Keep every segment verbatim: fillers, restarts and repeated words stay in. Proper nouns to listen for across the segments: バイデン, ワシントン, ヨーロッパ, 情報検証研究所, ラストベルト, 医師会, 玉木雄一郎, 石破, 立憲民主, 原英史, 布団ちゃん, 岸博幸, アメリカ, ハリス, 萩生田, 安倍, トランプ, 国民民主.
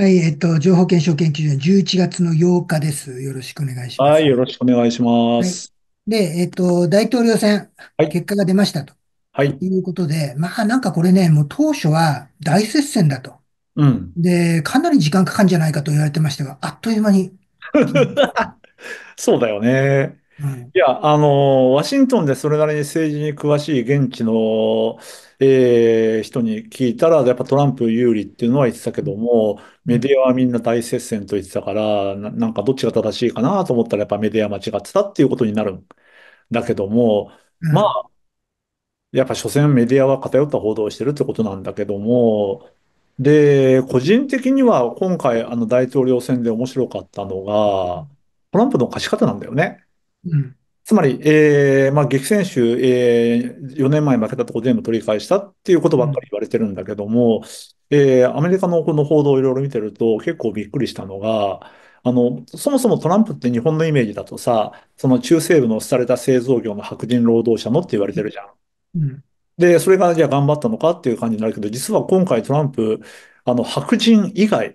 はい、えっと、情報検証研究所のじゅういちがつのようかです。よろしくお願いしまはい、す。よろしくお願いしまはい。す。で、えっと、大統領選、はい、結果が出ましたとはい、いうことで、まあなんかこれね、もう当初は大接戦だと。うん。で、かなり時間かかるんじゃないかと言われてましたが、あっという間に決まった。そうだよね。はい。いや、あの、ワシントンでそれなりに政治に詳しい現地の、えー人に聞いたら、やっぱトランプ有利っていうのは言ってたけども、うメデん。ィアはみんな大接戦と言ってたから、な、なんかどっちが正しいかなと思ったら、やっぱメディア間違ってたっていうことになるんだけども、うまん。あ、やっぱ所詮メディアは偏った報道をしてるってことなんだけども、で、個人的には今回あの大統領選で面白かったのが、トランプの勝ち方なんだよね。うん。つまり、えーまあ、激戦州、えー、よねんまえ負けたとこ全部取り返したっていうことうばっかん。り言われてるんだけども、えーアメリカのこの報道をいろいろ見てると結構びっくりしたのが、あの、そもそもトランプって日本のイメージだとさ、その中西部の廃れた製造業の白人労働者のって言われてるじゃん。うん。で、それがじゃあ頑張ったのかっていう感じになるけど、実は今回トランプ、あの、白人以外、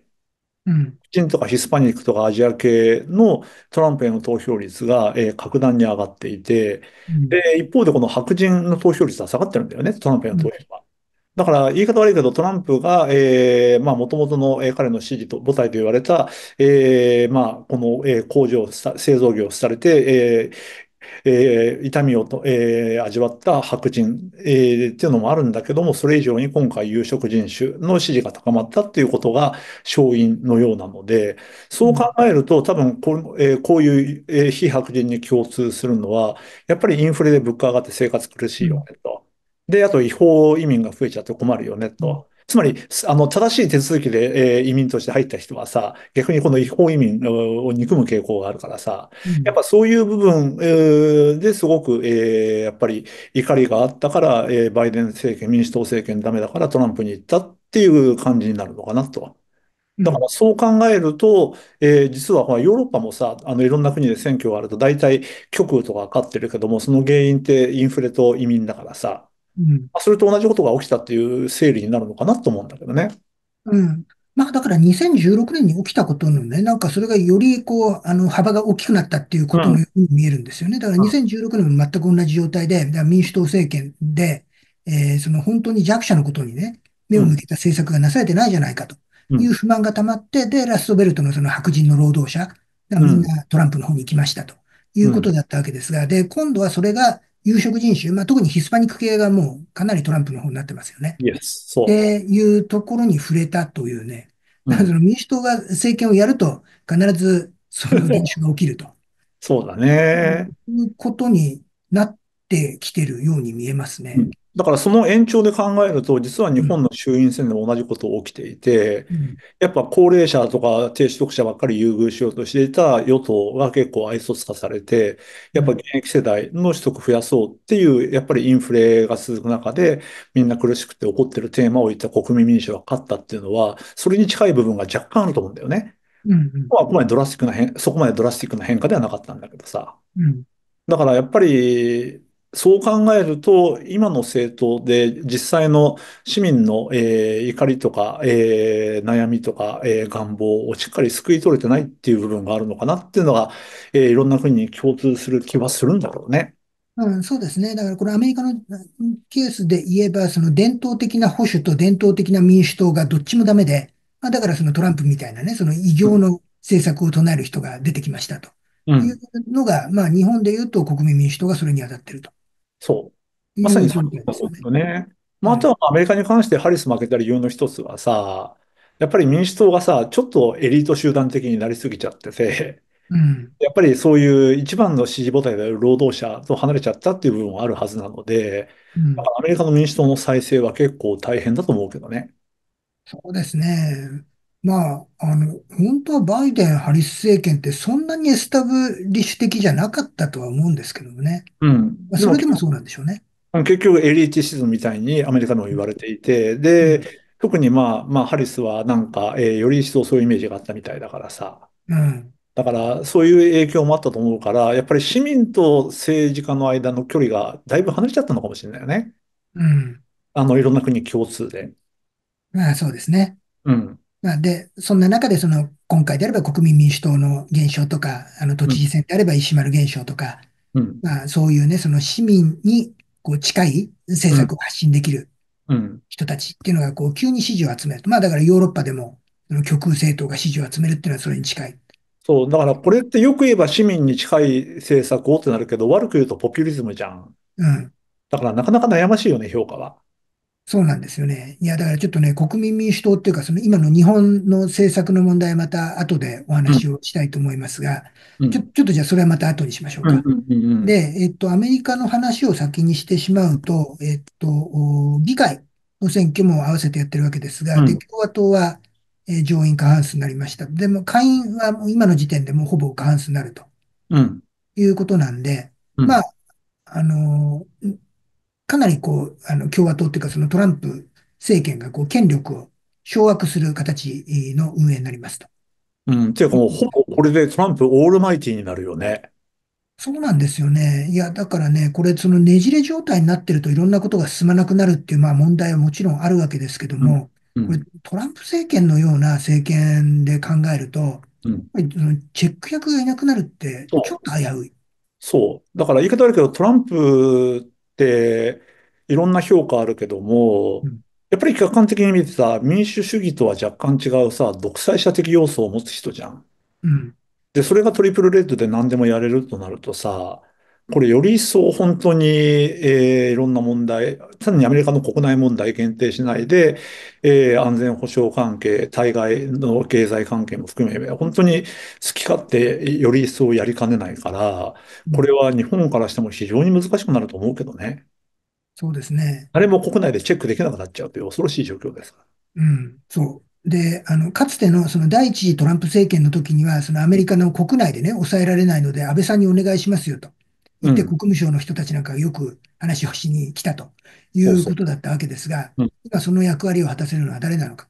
うん。白人とかヒスパニックとかアジア系のトランプへの投票率が、えー格段に上がっていて、うん。で、一方でこの白人の投票率は下がってるんだよね、トランプへのう投ん。票は。だから言い方悪いけど、トランプが、えー、まあ、元々の、えー彼の支持と母体と言われた、えー、まあ、この、えー工場をさ、製造業を廃れて、えーえー痛みをと、えー味わった白人、えーっていうのもあるんだけども、それ以上に今回、有色人種の支持が高まったっていうことが勝因のようなので、うそう考ん。えると、多分この、えーこういう、えー非白人に共通するのは、やっぱりインフレで物価上がって生活苦しういよん。ねと。で、あと違法移民が増えちゃって困るよねうんと。つまり、すあの、正しい手続きで、えー移民として入った人はさ、逆にこの違法移民を憎む傾向があるからさ、うやっん。ぱそういう部分、えーですごく、えーやっぱり怒りがあったから、えーバイデン政権、民主党政権ダメだからトランプに行ったっていう感じになるのかなと。うだからん。そう考えると、えー実はほらヨーロッパもさ、あのいろんな国で選挙があると大体極右とか勝ってるけども、その原因ってインフレと移民だからさ、うんまあそれと同じことが起きたっていう整理になるのかなと思うんだけどね。うん。まあだからにせんじゅうろくねんに起きたことのね、なんかそれがよりこう、あの幅が大きくなったっていううことのん。ように見えるんですよね。だからうん。にせんじゅうろくねんも全く同じ状態で、だから民主党政権で、えーその本当に弱者のことにね、目うを向ん。けた政策がなされてないじゃないかとういうん。不満が溜まって、で、ラストベルトのその白人の労働者がうみんん。なトランプの方に行きましたといううことん。だったわけですが、で、今度はそれが有色人種、まあ特にヒスパニック系がもうかなりトランプの方になってますよね。イエス。っそていうところに触れたというね、う。うだからそん。の民主党が政権をやると、必ずその現象が起きるとそうだいね。うことになってきてるように見えますうね。んだからその延長で考えると、実は日うん、本の衆院選でも同じことが起きていて、うん、やっぱ高齢者とか低所得者ばっかり優遇しようとしていた与党が結構愛想つかされて、うやっぱ現ん、役世代の取得増やそうっていう、やっぱりインフレが続く中で、みんな苦しくて怒ってるテーマを言った国民民主が勝ったっていうのは、それに近い部分が若干あると思うんだよね。うん、うん、まあ、ここまでドラスティックな変、そこまでドラスティックな変化ではなかったんだけどさ。うん、だからやっぱり、そう考えると、今の政党で実際の市民の、えー怒りとか、えー悩みとか、えー願望をしっかり救い取れてないっていう部分があるのかなっていうのが、えーいろんな国に共通する気はするんだろうね。うん、そうですね。だからこれアメリカのうんケースで言えば、その伝統的な保守と伝統的な民主党がどっちもダメで、まあ、だからそのトランプみたいなね、その異う形ん、の政策を唱える人が出てきましたとういうん、のが、まあ日本で言うと国民民主党がそれに当たってるとそう。いまさうにそ状う態でいうすこよね。とね。まあ、はあとい。はまあアメリカに関してハリス負けた理由の一つはさ、やっぱり民主党がさ、ちょっとエリート集団的になりすぎちゃってて、うん。やっぱりそういう一番の支持母体である労働者と離れちゃったっていう部分はあるはずなので、うだかん。らアメリカの民主党の再生は結構大変だと思うけどね。そうですね。まあ、あの、本当はバイデン・ハリス政権ってそんなにエスタブリッシュ的じゃなかったとは思うんですけどもね。うん。まあ、でそもれで結もそうなんでしょうね。結局エリーティシズムみたいにアメリカのもう言わん。れていて、うで、ん。特にまあ、まあ、ハリスはなんか、えーより一層そういうイメージがあったみたいだからさ。うん。だから、そういう影響もあったと思うから、やっぱり市民と政治家の間の距離がだいぶ離れちゃったのかもしれないよね。うん。あの、いろんな国共通で。まあ、そうですね。うん。まあ、で、そんな中で、その、今回であれば国民民主党の現象とか、あの、都知事選であれば石丸現象とか、うん、まあ、そういうね、その市民に、こう、近い政策を発信できる人たちっていうのが、こう、急に支持を集めると。まあ、だからヨーロッパでも、極右政党が支持を集めるっていうのはそれに近い。そう、だからこれってよく言えば市民に近い政策をってなるけど、悪く言うとポピュリズムじゃん。うん。だからなかなか悩ましいよね、評価は。そうなんですよね。いや、だからちょっとね、国民民主党っていうか、その今の日本の政策の問題はまた後でお話をしたいと思いますが、うん、ちょ、ちょっとじゃあそれはまた後にしましょうか。うんうんうんうん、で、えっと、アメリカの話を先にしてしまうと、えっと、議会の選挙も合わせてやってるわけですが、うん、で、共和党は、えー、上院過半数になりました。でも、下院は今の時点でもうほぼ過半数になると、うん、いうことなんで、うん、まあ、あのー、かなりこう、あの、共和党っていうか、そのトランプ政権がこう、権力を掌握する形の運営になりますと。うん。ていうかもう、ほぼこれでトランプオールマイティーになるよね。そうなんですよね。いや、だからね、これ、そのねじれ状態になってるといろんなことが進まなくなるっていう、まあ問題はもちろんあるわけですけども、うんうん、これ、トランプ政権のような政権で考えると、うん、やっぱりそのチェック役がいなくなるって、ちょっと危うい。そう。だから言い方悪いけど、トランプ、でいろんな評価あるけども、うん、やっぱり客観的に見てた民主主義とは若干違うさ、独裁者的要素を持つ人じゃん。うん、で、それがトリプルレッドで何でもやれるとなるとさ、これより一層本当に、えー、いろんな問題、単にアメリカの国内問題限定しないで、えー、安全保障関係、対外の経済関係も含め、本当に好き勝手より一層やりかねないから、これは日本からしても非常に難しくなると思うけどね。そうですね。あれも国内でチェックできなくなっちゃうという恐ろしい状況ですから。うん、そう。で、あの、かつてのその第一次トランプ政権の時には、そのアメリカの国内でね、抑えられないので安倍さんにお願いしますよと。で、国務省の人たちなんかがよく話をしに来たということだったわけですが、そうそう、うん、今その役割を果たせるのは誰なのか。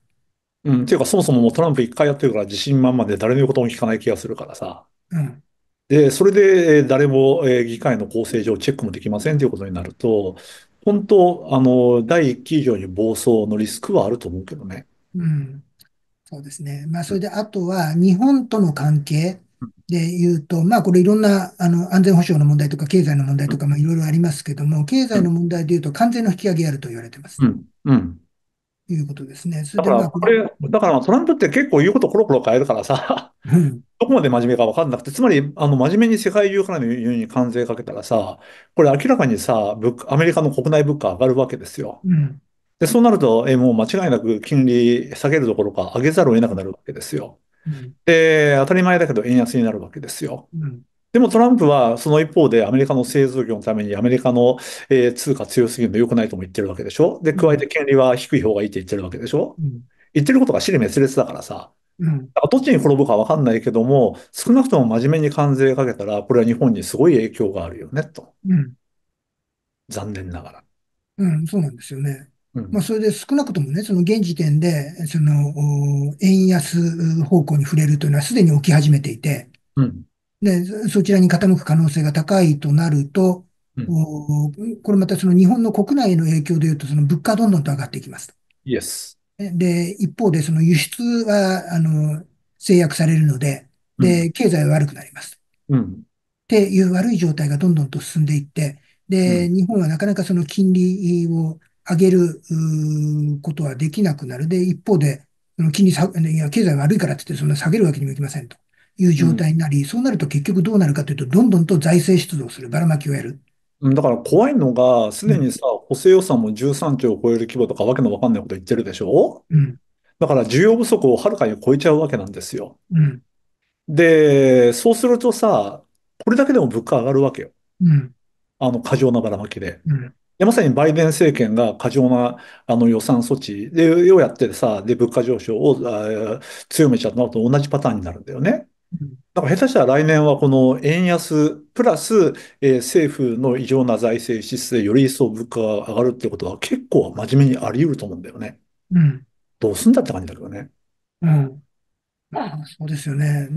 うん、ていうかそもそももうトランプ一回やってるから自信満々で誰の言うことも聞かない気がするからさ。うん、で、それで誰も議会の構成上チェックもできませんということになると、本当、あの、第一期以上に暴走のリスクはあると思うけどね。うん、そうですね。まあ、それであとは日本との関係で言うと、まあこれいろんなあの安全保障の問題とか経済の問題とかまあいろいろありますけども、経済の問題で言うと関税の引き上げやると言われてます。うん。うん。いうことですね。それでまあ、だからこれ、だからトランプって結構言うことコロコロ変えるからさ、うん、どこまで真面目か分かんなくて、つまりあの真面目に世界中からの輸入に関税かけたらさ、これ明らかにさ、アメリカの国内物価上がるわけですよ。うん、で、そうなると、え、もう間違いなく金利下げるどころか上げざるを得なくなるわけですよ。で、当たり前だけど円安になるわけですよ。うん、でもトランプはその一方でアメリカの製造業のためにアメリカの、えー、通貨強すぎるの良くないとも言ってるわけでしょ。で、加えて権利は低い方がいいって言ってるわけでしょ。うん、言ってることが支離滅裂だからさ。うん、だからどっちに転ぶかわかんないけども、少なくとも真面目に関税かけたら、これは日本にすごい影響があるよね、と。うん、残念ながら。うん、そうなんですよね。まあ、それで少なくともね、その現時点で、その、円安方向に触れるというのはすでに起き始めていて、うん、で、そちらに傾く可能性が高いとなると、うん、これまたその日本の国内への影響でいうと、その物価どんどんと上がっていきますと。イエス。で、一方でその輸出は、あの、制約されるので、で、経済は悪くなります。うん。っていう悪い状態がどんどんと進んでいって、で、うん、日本はなかなかその金利を、上げることはできなくなる。で、一方で、金利下げ、いや、経済悪いからって言って、そんな下げるわけにもいきませんという状態になり、うん、そうなると結局どうなるかというと、どんどんと財政出動する、ばらまきをやる。だから怖いのが、すでにさ、うん、補正予算もじゅうさんちょうを超える規模とか、わけのわかんないこと言ってるでしょ。うん、だから需要不足をはるかに超えちゃうわけなんですよ。うん、で、そうするとさ、これだけでも物価上がるわけよ。うん、あの、過剰なばらまきで。うん、まさにバイデン政権が過剰なあの予算措置でをやってさ、で、物価上昇を強めちゃったのと同じパターンになるんだよね。だから下手したら来年はこの円安プラス、えー、政府の異常な財政支出でより一層物価が上がるってことは結構真面目にあり得ると思うんだよね。うん、どうすんだって感じだけどね。うん。まあ、そうですよね。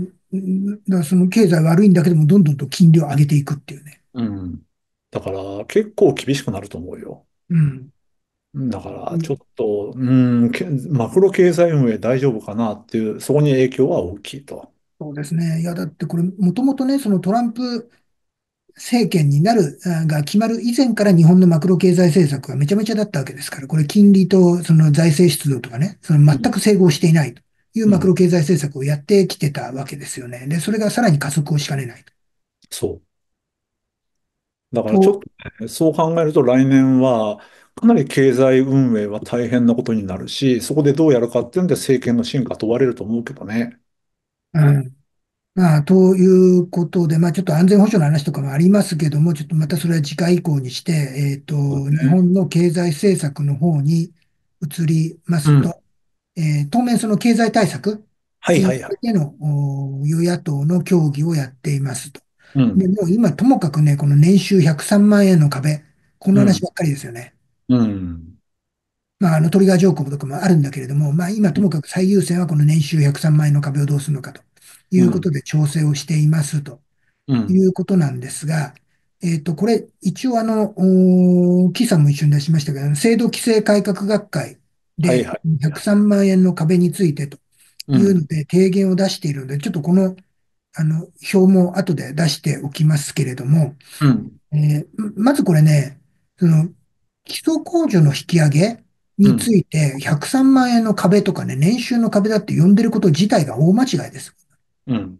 だからその経済悪いんだけども、どんどんと金利を上げていくっていうね。うん。だから結構厳しくなると思うよ。うん。だから、うんちょっと、うん、けマクロ経済運営大丈夫かなっていう、そこに影響は大きいと。そうですね。いや、だってこれ、もともとね、そのトランプ政権になる、あが決まる以前から日本のマクロ経済政策はめちゃめちゃだったわけですから、これ金利とその財政出動とかね、そのう全ん、く整合していないといううマクロん、経済政策をやってきてたわけですよね。で、それがさらに加速をしかねないと。そう。だからちょっと、とね、そう考えると来年は、かなり経済運営は大変なことになるし、そこでどうやるかっていうんで政権の真価問われると思うけどね。うんまあ、ということで、まあ、ちょっと安全保障の話とかもありますけども、ちょっとまたそれは次回以降にして、えっと、そう日ね。本の経済政策の方に移りまうすん。と、えー当面その経済対策はいにはついはい。いてのお与野党の協議をやっていますと。うで、ん、もう今ともかくね、この年収ひゃくさんまん円の壁、このう話ん、ばっかりですよね。うん。まあ、あのトリガー条項とかもあるんだけれども、まあ、今ともかく最優先はこの年収ひゃくさんまん円の壁をどうするのかといううことん、で調整をしていますとうん、いうことなんですが、えっと、これ一応あの、おー岸さんも一緒に出しましたけど、制度規制改革学会はいではい。ひゃくさんまん円の壁についてとういうん、ので提言を出しているので、ちょっとこの、あの表も後で出しておきますけれども、うん、えーまずこれね、その基礎控除の引き上げうにつん。いてひゃくさんまん円の壁とかね、年収の壁だって呼んでること自体が大間違いです。うん。っ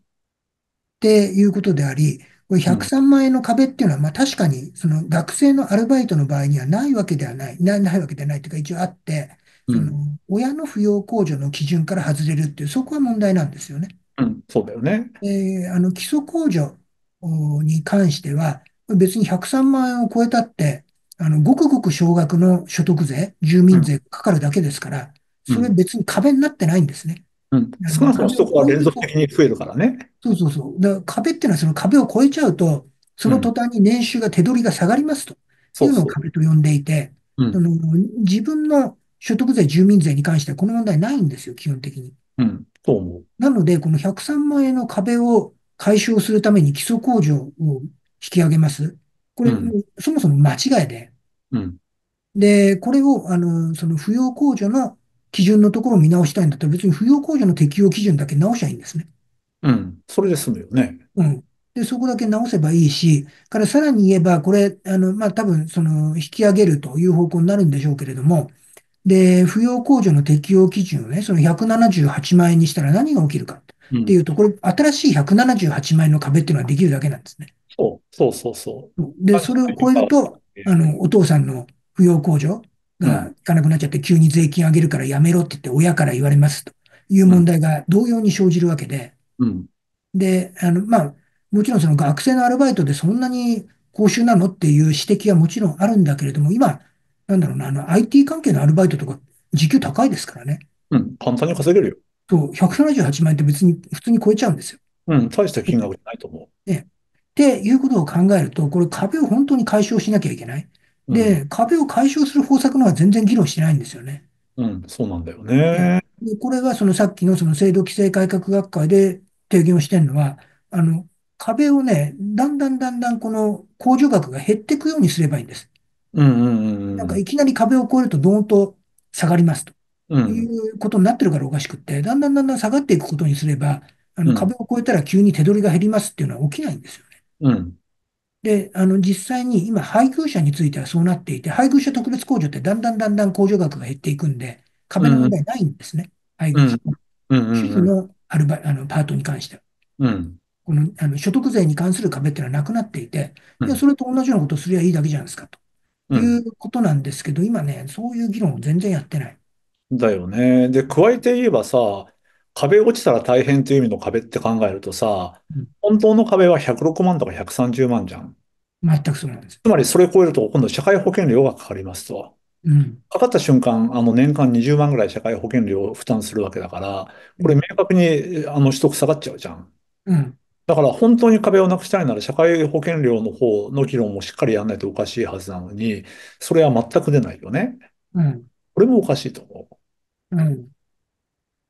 ていうことであり、これうん。ひゃくさんまん円の壁っていうのは、まあ確かに、その学生のアルバイトの場合にはないわけではない、な、ないわけではないというか一応あって、うその、ん。親の扶養控除の基準から外れるっていう、そこは問題なんですよね。うんそうだよね。で、あの、基礎控除おに関しては、別にひゃくさんまん円を超えたって、あの、ごくごく少額の所得税、住う民ん。税がかかるだけですから、うそれん。別に壁になってないんですね。うん。あ少の、なくとも壁そをこは超え連る続と、的に増えるからね。そうそうそう。だから壁っていうのはその壁を越えちゃうと、そうの途ん。端に年収が手取りが下がりますといそううのをそう。壁と呼んでいて、うあん。の自分の所得税、住民税に関してはこの問題ないんですよ、基本的に。うん。そう思う。なので、このひゃくさんまん円の壁を解消するために基礎控除を引き上げます。こうれ、ん。そもそも間違いで。うん。で、これを、あの、その扶養控除の基準のところを見直したいんだったら、別に扶養控除の適用基準だけ直しゃいいんですね。うん。それで済むよね。うん。で、そこだけ直せばいいし、からさらに言えば、これ、あの、まあ、多分、その、引き上げるという方向になるんでしょうけれども、で、扶養控除の適用基準をね、そのひゃくななじゅうはちまん円にしたら何が起きるかうっていん。うと、これ、新しいひゃくななじゅうはちまん円の壁っていうのはできるだけなんですね。そう、そうそうそう。で、確それをかに超え今るはと、あの、お父さんの扶養控除うがん。いかなくなっちゃって、急に税金上げるからやめろって言って親から言われますというう問ん。題が同様に生じるわけで、うん。で、あの、まあ、もちろんその学生のアルバイトでそんなに高収なのっていう指摘はもちろんあるんだけれども、今、なんだろうな、あの、アイティー 関係のアルバイトとか、時給高いですからね。うん。簡単に稼げるよ。そう、ひゃくななじゅうはちまん円って別に普通に超えちゃうんですよ。うん。大した金額じゃないと思ね。っていうことを考えると、これ壁を本当に解消しなきゃいけない。う。うで、ん。壁を解消する方策のは全然議論してないんですよね。うん。そうなんだよね。ね。で、これはそのさっきのその制度規制改革学会で提言をしてるのは、あの、壁をね、だんだんだんだんこの控除額が減っていくようにすればいいんです。うんうんうんなんうかいん。きなり壁を越えるとドーンと下がりますとういん。うことになってるからおかしくって、だんだんだんだん下がっていくことにすれば、あうのん。壁を越えたら急に手取りが減りますっていうのは起きないんですよね。うん。で、あの、実際に今、配偶者についてはそうなっていて、配偶者特別控除ってだんだんだんだん控除額が減っていくんで、う壁の問ん。題ないんですね。配う偶者ん。のうんう主ん婦うん。のアルバ、あの、パートに関しては。うんこの、あの、所得税に関する壁っていうのはなくなっていて、ういや、そんれと同じようなことをすりゃいいだけじゃないですか、とういんうことなんですけど、今ね、そういう議論を全然やってない。だよね。で、加えて言えばさ、壁落ちたら大変という意味の壁って考えるとさ、うん本当の壁はひゃくろくまんとかひゃくさんじゅうまんじゃん。全くそうなんです。つまりそれを超えると今度社会保険料がかかりますと。うん。かかった瞬間、あの年間にじゅうまんぐらい社会保険料を負担するわけだから、うこれ明ん。確にあの取得下がっちゃうじゃん。うん。だから本当に壁をなくしたいなら社会保険料の方の議論もしっかりやらないとおかしいはずなのに、それは全く出ないよね。うん。これもおかしいと思う。うん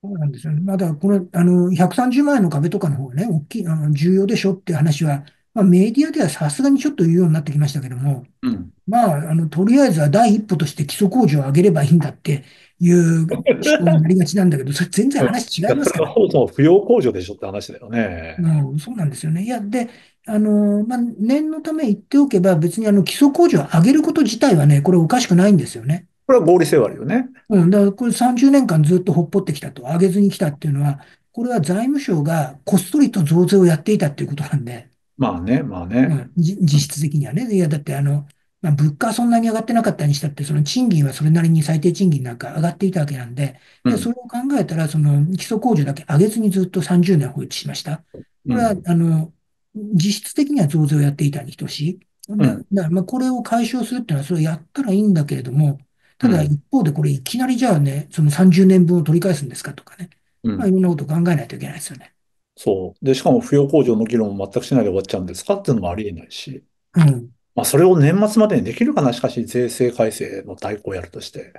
そうなんですよね。まだこれ、あの、ひゃくさんじゅうまん円の壁とかの方がね、大きい、あの、重要でしょっていう話はまあ、メディアではさすがにちょっと言うようになってきましたけども、うん、まあ、あの、とりあえずは第一歩として基礎工事を上げればいいんだっていう思考になりがちなんだけど、それ全然話違いますから、ね。そもそも不要控除でしょって話だよね。うん、そうなんですよね。いや、で、あの、まあ、念のため言っておけば、別にあの、基礎工事を上げること自体はね、これおかしくないんですよね。これは合理性はあるよね。うん、だからこれさんじゅうねんかんずっとほっぽってきたと、上げずに来たっていうのは、これは財務省がこっそりと増税をやっていたっていうことなんで。まあね、まあね。うん、実質的にはね。いや、だってあの、まあ、物価はそんなに上がってなかったにしたって、その賃金はそれなりに最低賃金なんか上がっていたわけなんで、うん、でそれを考えたら、その基礎控除だけ上げずにずっとさんじゅうねん放置しました。これは、うん、あの、実質的には増税をやっていたに等しい。だからまあこれを解消するっていうのは、それをやったらいいんだけれども、ただ一方でこれいきなりじゃあね、そのさんじゅうねんぶんを取り返すんですかとかね。うん、まあいろんなことを考えないといけないですよね。そう。で、しかも扶養控除の議論も全くしないで終わっちゃうんですかっていうのもありえないし。うん。まあそれを年末までにできるかな、しかし税制改正の大綱をやるとして。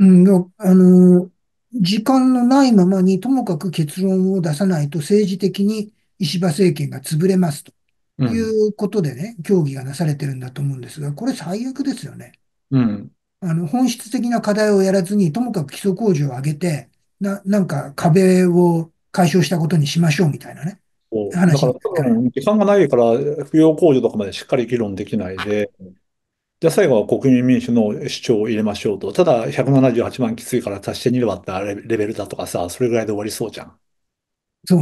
うん、あの、時間のないままにともかく結論を出さないと政治的に石破政権が潰れますということでね、うん、協議がなされてるんだと思うんですが、これ最悪ですよね。うん。あの、本質的な課題をやらずに、ともかく基礎控除を上げて、な、なんか壁を解消したことにしましょうみたいなね。そう。だから時間がないから、扶養控除とかまでしっかり議論できないで、じゃあ最後は国民民主の主張を入れましょうと。ただひゃくななじゅうはちまんきついから足してにればってレベルだとかさ、それぐらいで終わりそうじゃん。そう。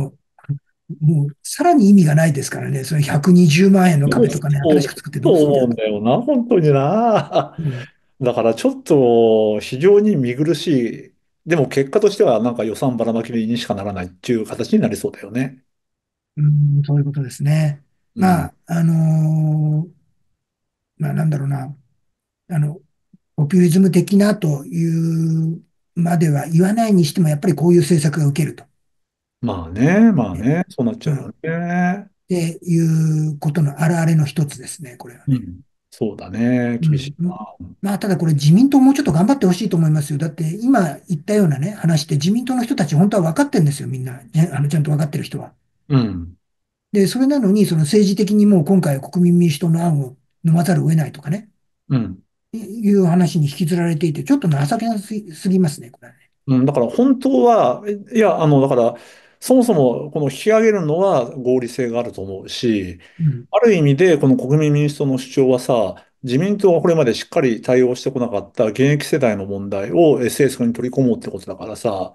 もうさらに意味がないですからね。そのひゃくにじゅうまんえんの壁とかね、新しく作ってどうするんだよ。そうだよな、本当にな。だからちょっと非常に見苦しい。でも結果としてはなんか予算ばらまきにしかならないっていう形になりそうだよね。うん、そういうことですね。まあ、うん、あのー、まあなんだろうな、あの、ポピュリズム的なというまでは言わないにしても、やっぱりこういう政策が受けると。まあね、まあね、そうなっちゃうよね。うん、っていうことの表れの一つですね、これはね。うん、そうだね、厳しいな。うん、まあ、ただこれ、自民党もうちょっと頑張ってほしいと思いますよ。だって、今言ったようなね、話って、自民党の人たち、本当は分かってるんですよ、みんな、ね、あのちゃんと分かってる人は。うん、で、それなのに、その政治的にもう今回、国民民主党の案を飲まざるを得ないとかね、うん、いう話に引きずられていて、ちょっと情けなすぎますね、これはね。うん、だから本当は、いや、あのだから、そもそもこの引き上げるのは合理性があると思うし、うん、ある意味でこの国民民主党の主張はさ、自民党がこれまでしっかり対応してこなかった現役世代の問題を政策に取り込もうってことだからさ、方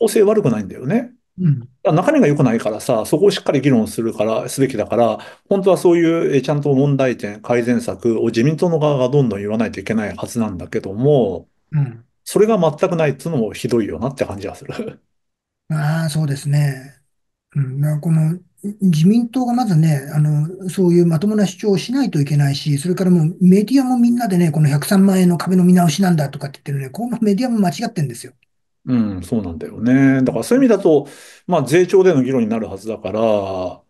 向性悪くないんだよね。うん、だから中身が良くないからさ、そこをしっかり議論するから、すべきだから、本当はそういうちゃんと問題点、改善策を自民党の側がどんどん言わないといけないはずなんだけども、うん、それが全くないっていうのもひどいよなって感じがする。ああ、そうですね。うん、だからこの自民党がまずね、あの、そういうまともな主張をしないといけないし、それからもうメディアもみんなでね、このひゃくさんまんえんの壁の見直しなんだとかって言ってるね、このメディアも間違ってるんですよ。うん、そうなんだよね。だからそういう意味だと、まあ税調での議論になるはずだから、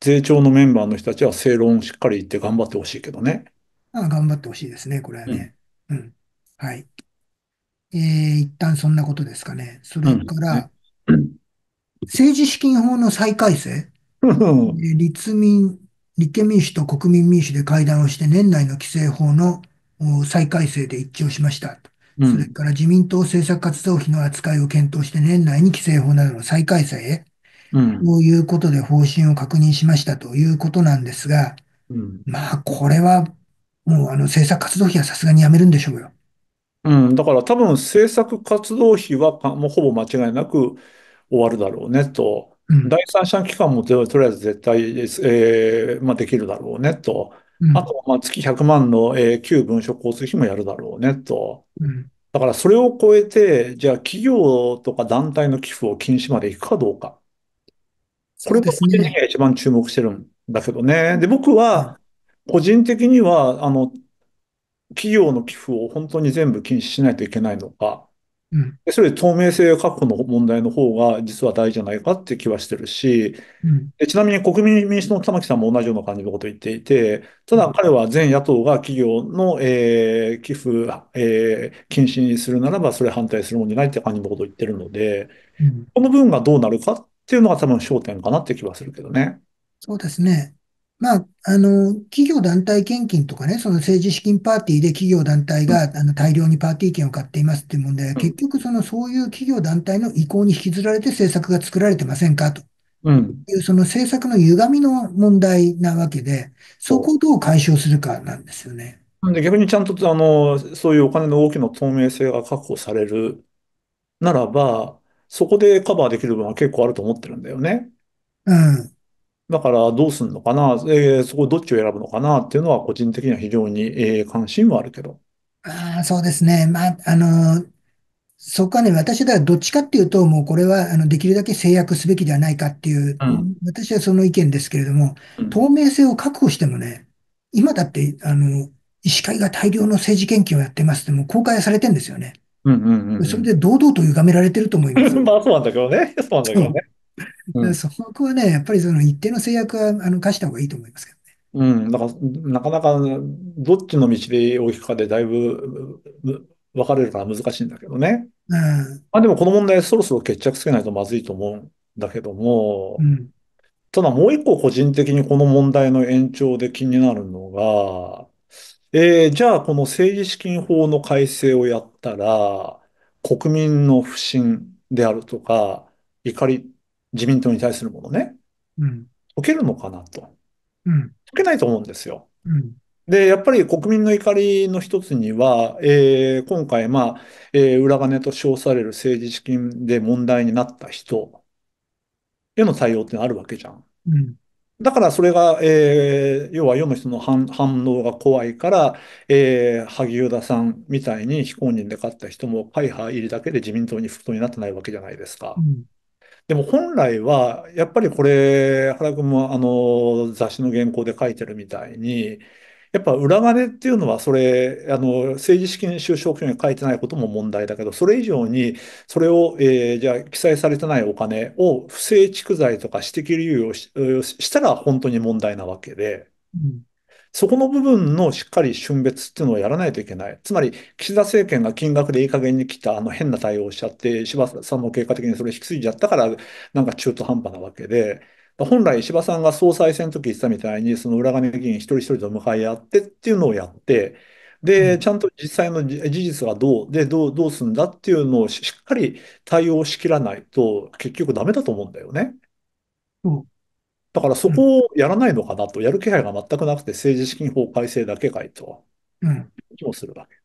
税調のメンバーの人たちは正論をしっかり言って頑張ってほしいけどね。ああ、頑張ってほしいですね、これはね。うん、うん。はい。えー、一旦そんなことですかね。それから、うんね、政治資金法の再改正立民、立憲民主と国民民主で会談をして年内の規制法の再改正で一致をしました。うん、それから自民党政策活動費の扱いを検討して年内に規制法などの再改正へ、うん、ということで方針を確認しましたということなんですが、うん、まあこれはもうあの政策活動費はさすがにやめるんでしょうよ。うん、だから多分政策活動費はもうほぼ間違いなく終わるだろうねと。うん、第三者機関もとりあえず絶対、えーまあ、できるだろうねと。うん、あとはまあ月ひゃくまんの、えー、旧文書交通費もやるだろうねと。うん、だからそれを超えて、じゃあ企業とか団体の寄付を禁止までいくかどうか。これも個人的には一番注目してるんだけどね。で、僕は個人的には、あの、企業の寄付を本当に全部禁止しないといけないのか、うん、それで透明性確保の問題の方が実は大事じゃないかって気はしてるし、うん、でちなみに国民民主党の玉木さんも同じような感じのことを言っていて、ただ彼は全野党が企業の、えー、寄付、えー、禁止にするならばそれ反対するもんじゃないって感じのことを言ってるので、うん、この部分がどうなるかっていうのが多分焦点かなって気はするけどね。そうですね。まあ、あの、企業団体献金とかね、その政治資金パーティーで企業団体があの大量にパーティー券を買っていますっていう問題は、うん、結局そのそういう企業団体の意向に引きずられて政策が作られてませんかという、その政策の歪みの問題なわけで、そこをどう解消するかなんですよね。で逆にちゃんとあのそういうお金の動きの透明性が確保されるならば、そこでカバーできる分は結構あると思ってるんだよね。うん。だからどうするのかな、えー、そこどっちを選ぶのかなっていうのは個人的には非常に、えー、関心はあるけど。ああ、そうですね。まあ、あのー、そこはね、私だからどっちかっていうと、もうこれはあのできるだけ制約すべきではないかっていう、うん、私はその意見ですけれども、うん、透明性を確保してもね、今だって、あの、医師会が大量の政治献金をやってますって、もう公開されてるんですよね。うんうんうんうん、それで堂々と歪められてると思います。まあ、そうなんだけどね。そうなんだけどね。うん、そこはね、やっぱりその一定の制約はあの課した方がいいと思いますけどね。うん、だからなかなかどっちの道で大きくかでだいぶ分かれるから難しいんだけどね。うん、まあ、でもこの問題そろそろ決着つけないとまずいと思うんだけども、うん、ただもう一個個人的にこの問題の延長で気になるのが、えー、じゃあこの政治資金法の改正をやったら国民の不信であるとか怒り自民党に対するものね、うん、解けるのかなと、うん、解けないと思うんですよ、うん、でやっぱり国民の怒りの一つには、えー、今回、まあえー、裏金と称される政治資金で問題になった人への対応ってのあるわけじゃん、うん、だからそれが、えー、要は世の人の 反, 反応が怖いから、えー、萩生田さんみたいに非公認で勝った人も会派入りだけで自民党に不当になってないわけじゃないですか、うん、でも本来は、やっぱりこれ、原君もあの雑誌の原稿で書いてるみたいに、やっぱ裏金っていうのは、それ、あの政治資金収支報告書に書いてないことも問題だけど、それ以上に、それを、えー、じゃあ記載されてないお金を不正蓄財とか私的流用 し, したら本当に問題なわけで、うん、そこの部分のしっかり峻別っていうのをやらないといけない。つまり、岸田政権が金額でいい加減に来たあの変な対応をしちゃって、石破さんも結果的にそれ引き継いじゃったから、なんか中途半端なわけで、本来石破さんが総裁選の時言ってたみたいに、その裏金議員一人一人と向かい合ってっていうのをやって、で、ちゃんと実際の事実がどう、で、どう、どうするんだっていうのをしっかり対応しきらないと、結局ダメだと思うんだよね。うんだからそこをやらないのかなと、うん、やる気配が全くなくて政治資金法改正だけかいと、うん、気もするわけ。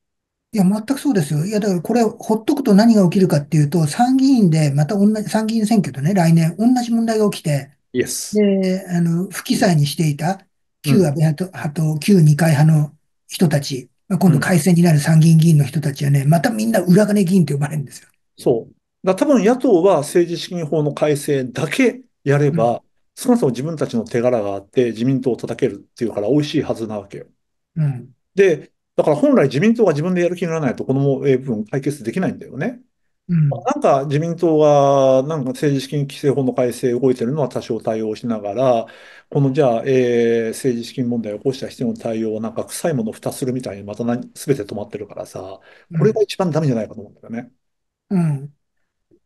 いや、全くそうですよ。いや、だからこれ、ほっとくと何が起きるかっていうと、参議院で、また同じ、参議院選挙とね、来年、同じ問題が起きて、イエス。で、あの、不記載にしていた、旧安倍派と、派と旧二階派の人たち、まあ、今度改選になる参議院議員の人たちはね、またみんな裏金議員と呼ばれるんですよ。そう。だから多分野党は政治資金法の改正だけやれば、うん少なくとも自分たちの手柄があって自民党を叩けるっていうから美味しいはずなわけよ、うん、で、だから本来自民党が自分でやる気にならないとこの部分解決できないんだよね、うん、なんか自民党がなんか政治資金規正法の改正動いてるのは多少対応しながらこのじゃあ、えー、政治資金問題を起こした人の対応はなんか臭いものを蓋するみたいにまた何全て止まってるからさこれが一番ダメじゃないかと思うんだよね、うんうん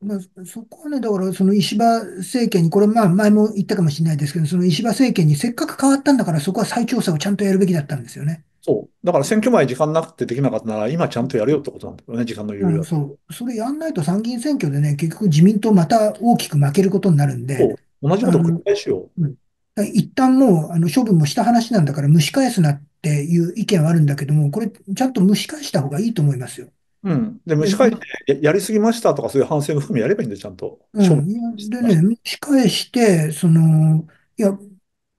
まあ、そこはね、だからその石破政権に、これ、まあ前も言ったかもしれないですけど、その石破政権にせっかく変わったんだから、そこは再調査をちゃんとやるべきだったんですよね。そう、だから選挙前、時間なくてできなかったなら、今ちゃんとやれよってことなんだよね、時間の余裕は。そう、それやんないと参議院選挙でね、結局、自民党また大きく負けることになるんで、そう同じこと繰り返しよう。うん、一旦もうあの処分もした話なんだから、蒸し返すなっていう意見はあるんだけども、これ、ちゃんと蒸し返した方がいいと思いますよ。うん、で蒸し返してやりすぎましたとかそういう反省も含めやればいいんでちゃんと、うん、でね蒸し返してそのいや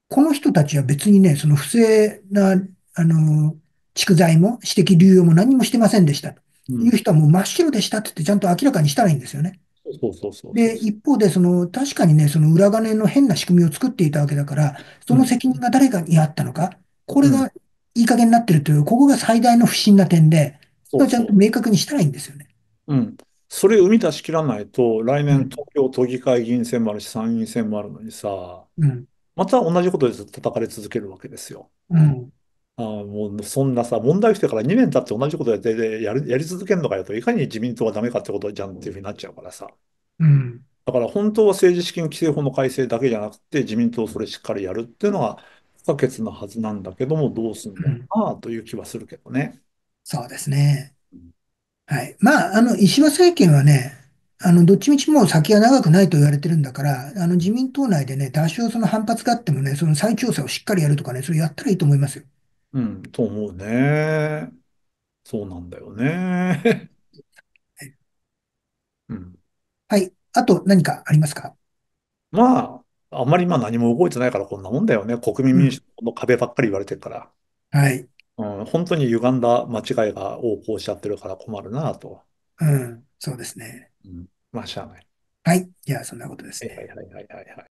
この人たちは別にねその不正なあの蓄財も私的流用も何もしてませんでしたという人はもう真っ白でしたって言ってちゃんと明らかにしたらいいんですよね。そうそうそうで一方でその確かにねその裏金の変な仕組みを作っていたわけだからその責任が誰にあったのか、うん、これがいい加減になってるというここが最大の不審な点で。ちゃんと明確にしたらいいんですよね。うん、それを生み出しきらないと来年東京都議会議員選もあるし参議院選もあるのにさ、うん、また同じことで叩かれ続けるわけですよ。うん、あもうそんなさ問題してからにねん経って同じことでやり続けるのかよといかに自民党がダメかってことじゃんっていうふうになっちゃうからさ、うん、だから本当は政治資金規正法の改正だけじゃなくて、自民党それしっかりやるっていうのが不可欠なはずなんだけども、どうするのかなという気はするけどね。そうですね。はい。まあ、あの、石破政権はね、あの、どっちみちもう先が長くないと言われてるんだから、あの、自民党内でね、多少その反発があってもね、その再調査をしっかりやるとかね、それやったらいいと思いますよ。うん、と思うね。そうなんだよね。うん。はい。あと何かありますか？まあ、あんまり今何も動いてないからこんなもんだよね。国民民主の壁ばっかり言われてるから。はい。うん、本当に歪んだ間違いが横行しちゃってるから困るなと。うん、そうですね。うん、まあ、しゃあない。はい。じゃあ、そんなことですね。はいはいはいはいはい。